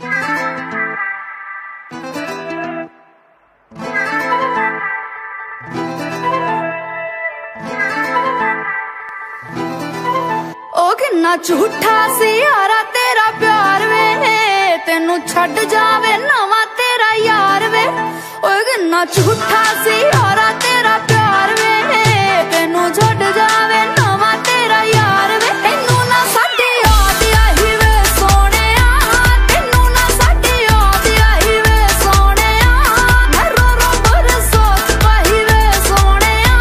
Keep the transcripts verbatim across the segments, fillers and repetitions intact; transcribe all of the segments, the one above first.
ना झूठा सी यारा तेरा प्यार वे है तेनू छड़ जावे नवा तेरा यार वे। ओए ना झूठा सी यारा तेरा प्यार वे है तेनू छड़ जावे नवा तेरा यार वे। तेनू ना साडी याद आई वे सोहणिया, तेनू ना साडी याद आई वे सोहणिया, मैं रो रो बरसोत पाई वे सोहणिया,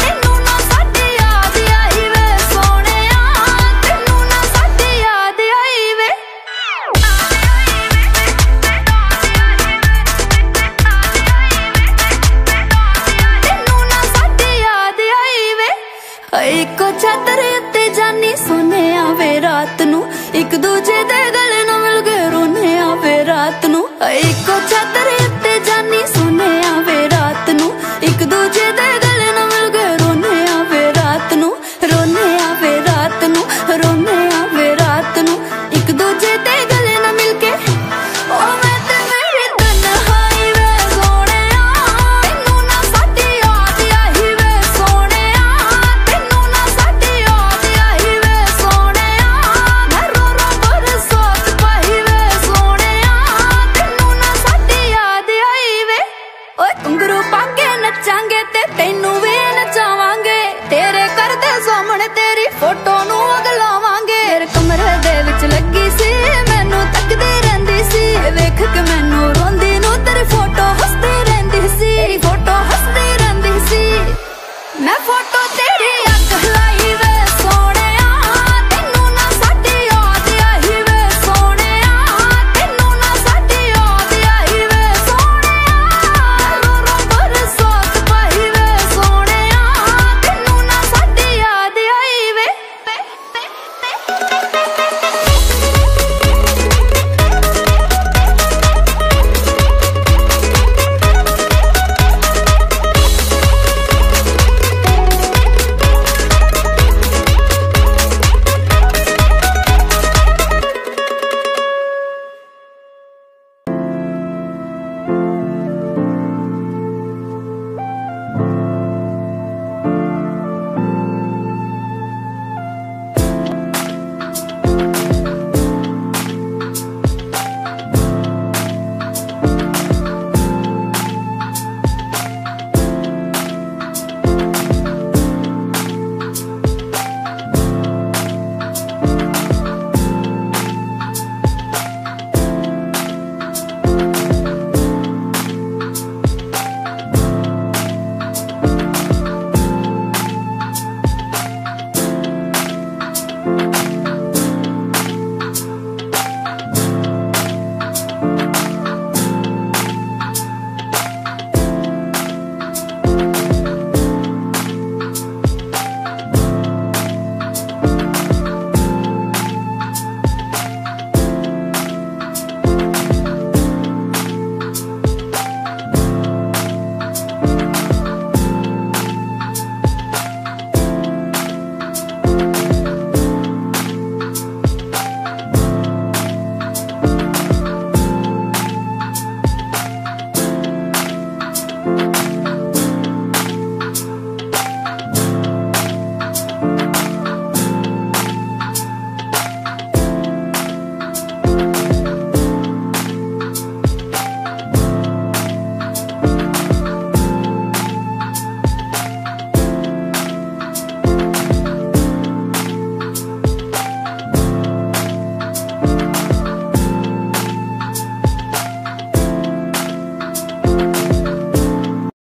तेनू ना साडी याद आई वे सोहणिया, याद आई वे। तेनू ना साडी याद आई वे। एक छतरे उत्ते जानी सोने आवे रात नू, एक दूजे दे गले न मिल के रोने आवे रात नू। एक छतरे